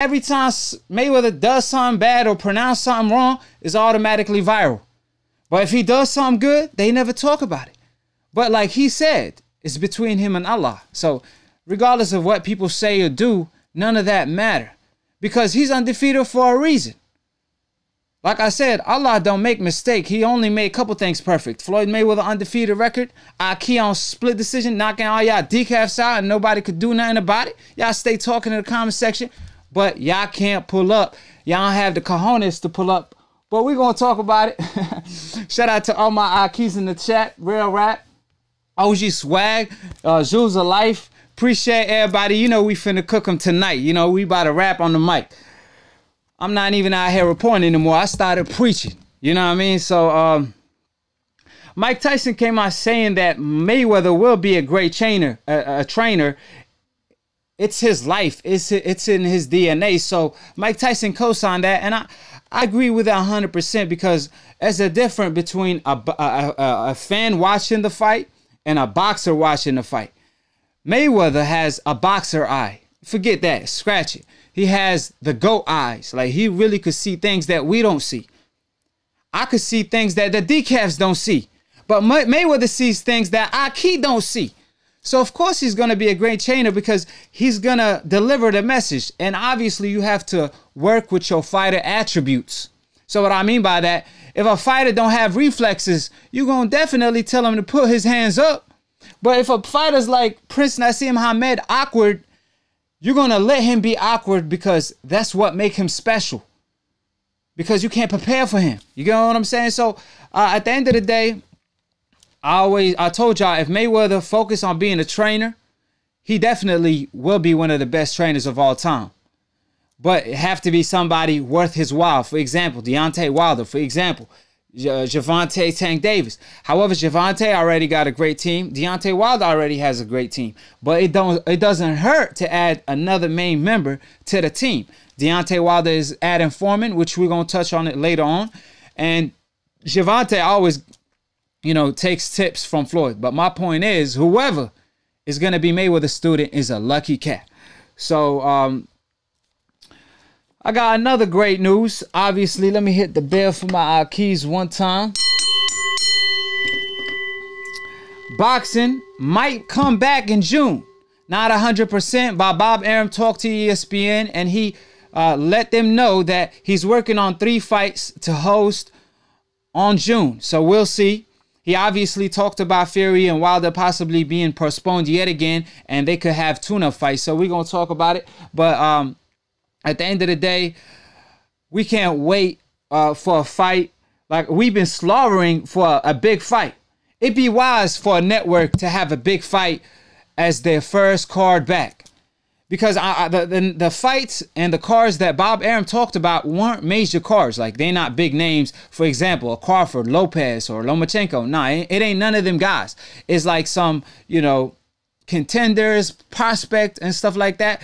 Every time Mayweather does something bad or pronounce something wrong, it's automatically viral. But if he does something good, they never talk about it. But like he said, it's between him and Allah. So regardless of what people say or do, none of that matter. Because he's undefeated for a reason. Like I said, Allah don't make mistake. He only made a couple things perfect. Floyd Mayweather undefeated record. Aki on split decision, knocking all y'all decafs out and nobody could do nothing about it. Y'all stay talking in the comment section, but y'all can't pull up. Y'all don't have the cojones to pull up. But we're going to talk about it. Shout out to all my Akis in the chat. Real Rap, OG Swag, Jules of Life. Appreciate everybody. You know we finna cook them tonight. You know we about to rap on the mic. I'm not even out here reporting anymore. I started preaching. You know what I mean? So Mike Tyson came out saying that Mayweather will be a great trainer. It's his life. It's in his DNA. So Mike Tyson co-signed that, and I agree with that 100% because there's a difference between a fan watching the fight and a boxer watching the fight. Mayweather has a boxer eye. Forget that. Scratch it. He has the goat eyes. Like, he really could see things that we don't see. I could see things that the decafs don't see. But Mayweather sees things that Aki don't see. So, of course, he's going to be a great trainer because he's going to deliver the message. And obviously, you have to work with your fighter attributes. So, what I mean by that, if a fighter don't have reflexes, you're going to definitely tell him to put his hands up. But if a fighter's like Prince Naseem Hamed, awkward, you're going to let him be awkward because that's what makes him special. Because you can't prepare for him. You get what I'm saying? So, at the end of the day, I told y'all, if Mayweather focused on being a trainer, he definitely will be one of the best trainers of all time. But it have to be somebody worth his while. For example, Deontay Wilder. For example, Gervonta Tank Davis. However, Gervonta already got a great team. Deontay Wilder already has a great team. But it doesn't hurt to add another main member to the team. Deontay Wilder is adding Foreman, which we're going to touch on it later on. And Gervonta always, you know, takes tips from Floyd. But my point is, whoever is going to be Mayweather's student is a lucky cat. So, I got another great news. Obviously, let me hit the bell for my keys one time. Boxing might come back in June. Not 100%, but Bob Arum talked to ESPN, and he let them know that he's working on 3 fights to host on June. So, we'll see. He obviously talked about Fury and Wilder possibly being postponed yet again, and they could have tune-up fights. So we're going to talk about it. But at the end of the day, we can't wait for a fight. Like, we've been slobbering for a big fight. It'd be wise for a network to have a big fight as their first card back. Because the fights and the cards that Bob Arum talked about weren't major cards. Like, they're not big names. For example, a Crawford, Lopez, or Lomachenko. Nah, it ain't none of them guys. It's like some, you know, contenders, prospect, and stuff like that.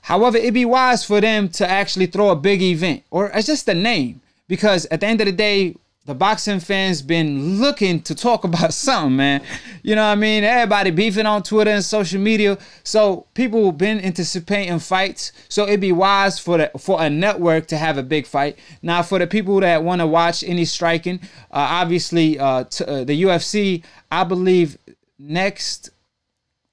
However, it'd be wise for them to actually throw a big event. Or it's just a name. Because at the end of the day, the boxing fans been looking to talk about something, man. You know what I mean? Everybody beefing on Twitter and social media. So people have been anticipating fights. So it'd be wise for a network to have a big fight. Now, for the people that want to watch any striking, obviously the UFC, I believe next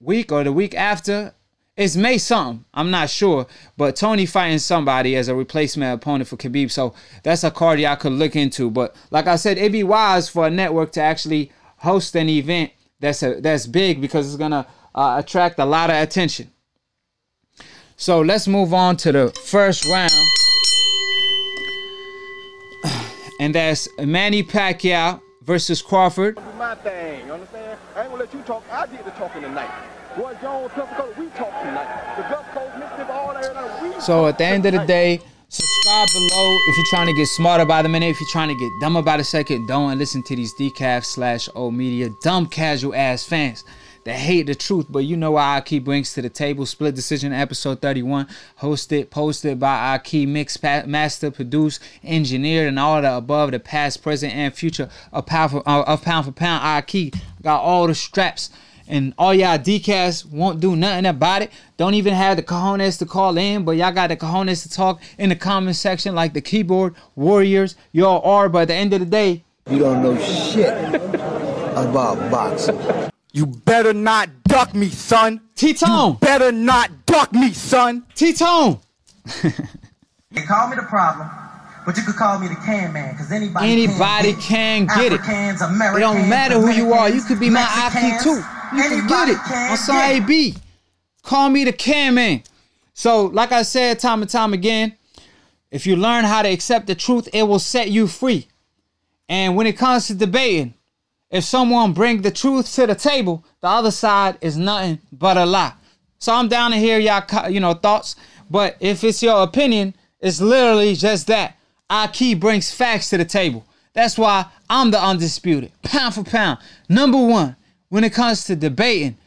week or the week after, it's May something. I'm not sure. But Tony fighting somebody as a replacement opponent for Khabib. So that's a card y'all could look into. But like I said, it'd be wise for a network to actually host an event that's big because it's going to attract a lot of attention. So let's move on to the first round. And that's Manny Pacquiao versus Crawford. Do my thing, you understand? I ain't going to let you talk. I did the talking tonight. So at the end of the day, subscribe below if you're trying to get smarter by the minute. If you're trying to get dumber by the second, don't listen to these decaf/old media dumb casual ass fans that hate the truth. But you know what Aki brings to the table. Split Decision episode 31, hosted, posted by Aki, mixed, master, produced, engineered, and all the above. The past, present, and future of pound for pound Aki got all the straps. And all y'all DCAS won't do nothing about it. Don't even have the cojones to call in, but y'all got the cojones to talk in the comment section like the keyboard warriors y'all are. But at the end of the day, you don't know shit about boxing. You better not duck me, son. T-Tone. You better not duck me, son. T-Tone. You call me the problem, but you could call me the can man, because anybody can get it. Africans, Americans, it don't matter who you are. You could be Mexicans, my IP too. You can get it. I'm sorry, B. Call me the can man. So, like I said time and time again, if you learn how to accept the truth, it will set you free. And when it comes to debating, if someone brings the truth to the table, the other side is nothing but a lie. So I'm down to hear y'all, thoughts. But if it's your opinion, it's literally just that. IQ brings facts to the table. That's why I'm the undisputed, pound for pound, #1. When it comes to debating,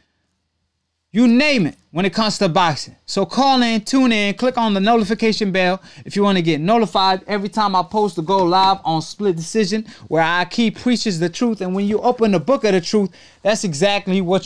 you name it, when it comes to boxing. So call in, tune in, click on the notification bell if you want to get notified every time I post or go live on Split Decision, where I keep preaches the truth. And when you open the book of the truth, that's exactly what you